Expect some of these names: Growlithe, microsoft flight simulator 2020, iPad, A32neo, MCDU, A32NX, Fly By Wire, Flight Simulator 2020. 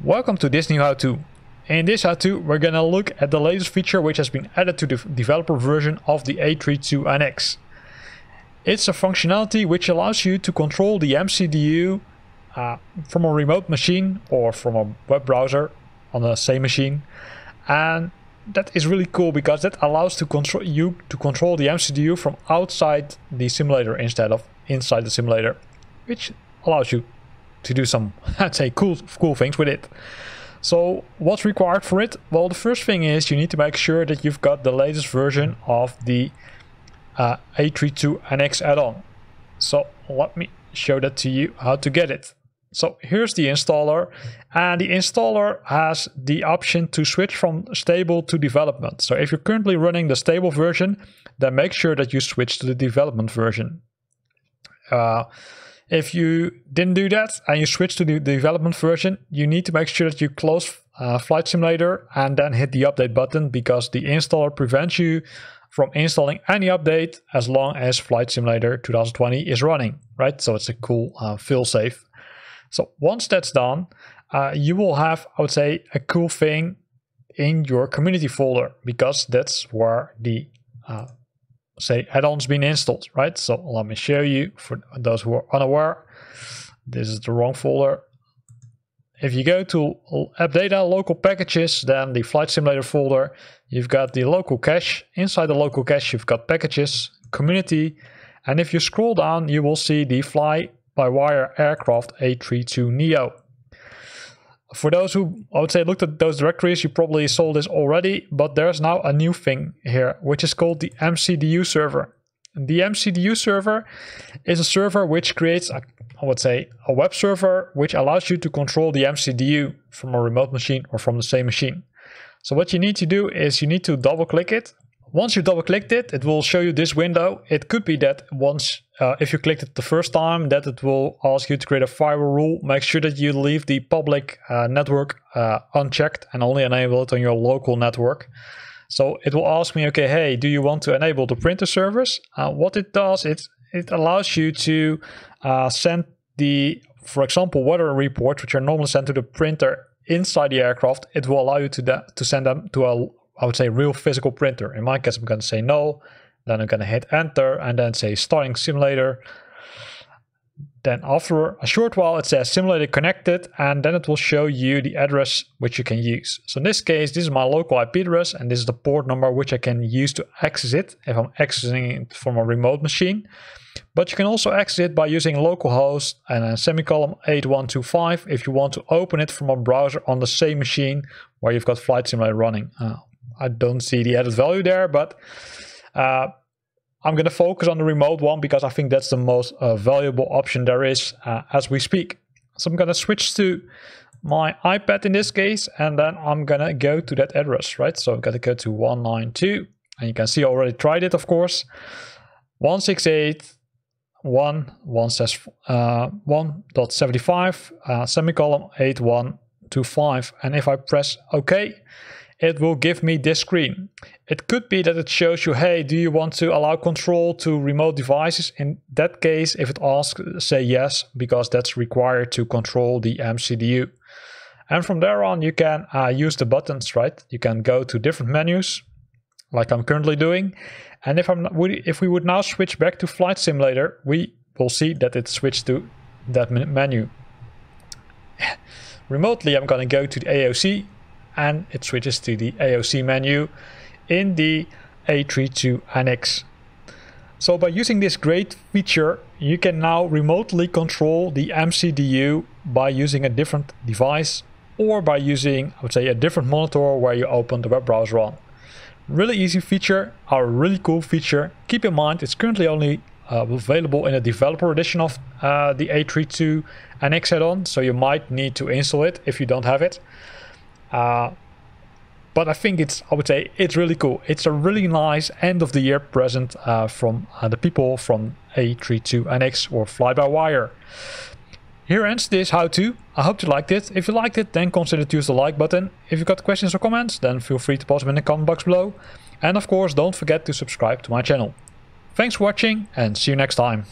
Welcome to this new how-to. In this how-to we're gonna look at the latest feature which has been added to the developer version of the A32NX. It's a functionality which allows you to control the MCDU from a remote machine or from a web browser on the same machine, and that is really cool because that allows you to control the MCDU from outside the simulator instead of inside the simulator, which allows you to do some, I'd say, cool things with it. So what's required for it? Well, the first thing is you need to make sure that you've got the latest version of the A32NX add-on. So let me show that to you how to get it. So here's the installer, and the installer has the option to switch from stable to development. So if you're currently running the stable version, then make sure that you switch to the development version. If you didn't do that and you switch to the development version, you need to make sure that you close Flight Simulator and then hit the update button, because the installer prevents you from installing any update as long as Flight Simulator 2020 is running, right? So it's a cool failsafe. So once that's done, you will have, I would say, a cool thing in your community folder, because that's where the add-on's been installed, right? So let me show you, for those who are unaware, this is the wrong folder. If you go to app data, local packages, then the Flight Simulator folder, you've got the local cache. Inside the local cache, you've got packages, community, and if you scroll down, you will see the Fly By Wire aircraft A32neo. For those who, I would say, looked at those directories, you probably saw this already, but there's now a new thing here, which is called the MCDU server. And the MCDU server is a server which creates, I would say, a web server which allows you to control the MCDU from a remote machine or from the same machine. So what you need to do is you need to double click it. Once you double clicked it, it will show you this window. It could be that once, if you clicked it the first time, that it will ask you to create a firewall rule. Make sure that you leave the public network unchecked and only enable it on your local network. So it will ask me, okay, hey, do you want to enable the printer service? What it does, it allows you to send the, for example, weather reports, which are normally sent to the printer inside the aircraft. It will allow you to send them to a, I would say, real physical printer. In my case, I'm going to say no, then I'm going to hit enter and then say starting simulator. Then after a short while, it says simulator connected, and then it will show you the address which you can use. So in this case, this is my local IP address, and this is the port number which I can use to access it if I'm accessing it from a remote machine. But you can also access it by using localhost and a semicolon 8125 if you want to open it from a browser on the same machine where you've got Flight Simulator running. I don't see the added value there, but I'm going to focus on the remote one because I think that's the most valuable option there is as we speak. So I'm going to switch to my iPad in this case, and then I'm going to go to that address, right? So I've got to go to 192, and you can see I already tried it, of course. 168.1.75, semicolon 8125, and if I press OK, it will give me this screen. It could be that it shows you, hey, do you want to allow control to remote devices? In that case, if it asks, say yes, because that's required to control the MCDU. And from there on, you can use the buttons, right? You can go to different menus, like I'm currently doing. And if we would now switch back to Flight Simulator, we will see that it switched to that menu. Remotely, I'm going to go to the AOC, and it switches to the AOC menu in the A32NX. So by using this great feature, you can now remotely control the MCDU by using a different device or by using, I would say, a different monitor where you open the web browser on. Really easy feature, a really cool feature. Keep in mind, it's currently only available in a developer edition of the A32NX add-on, so you might need to install it if you don't have it. But I think I would say it's really cool. It's a really nice end of the year present from the people from A32NX or Fly By Wire. Here ends this how-to. I hope you liked it. If you liked it, then consider to use the like button. If you've got questions or comments, then feel free to post them in the comment box below. And of course, don't forget to subscribe to my channel. Thanks for watching and see you next time.